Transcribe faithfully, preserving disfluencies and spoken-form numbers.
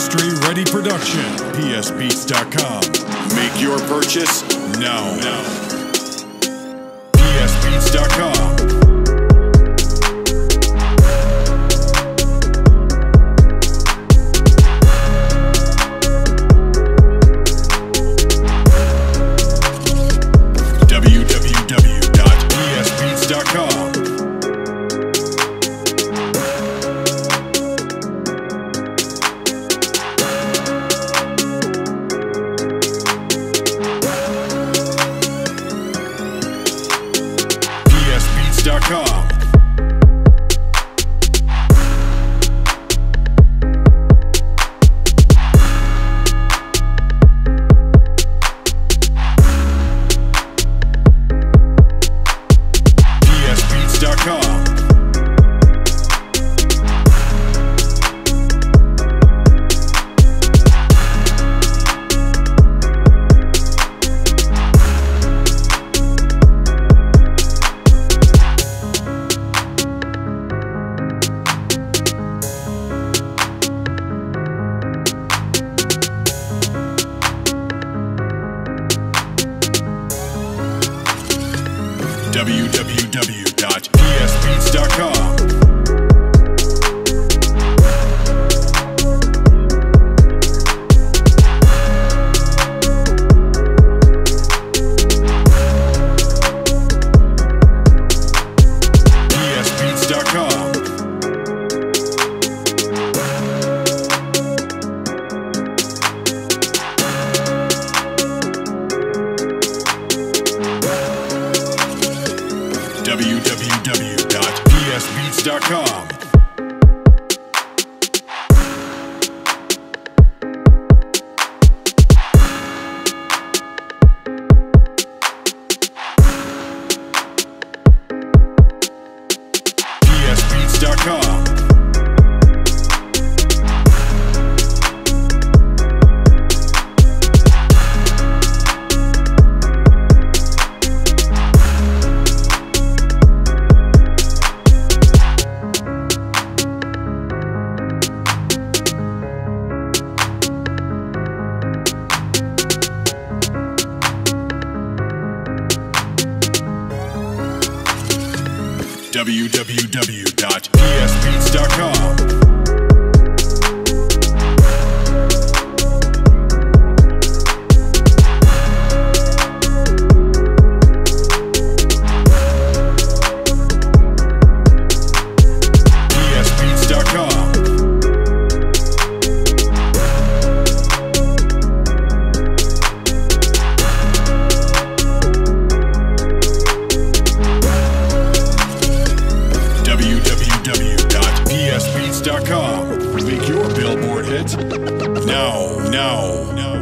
Industry Ready Production, P S Beats dot com. Make your purchase now. now. P S Beats dot com. P S Beats dot com. P S Beats dot com. w w w dot P S Beats dot com. w w w dot P S Beats dot com. P S Beats dot com. w w w dot P S Beats dot com. w w w dot P S Beats dot com. Make your billboard hit now, now, now.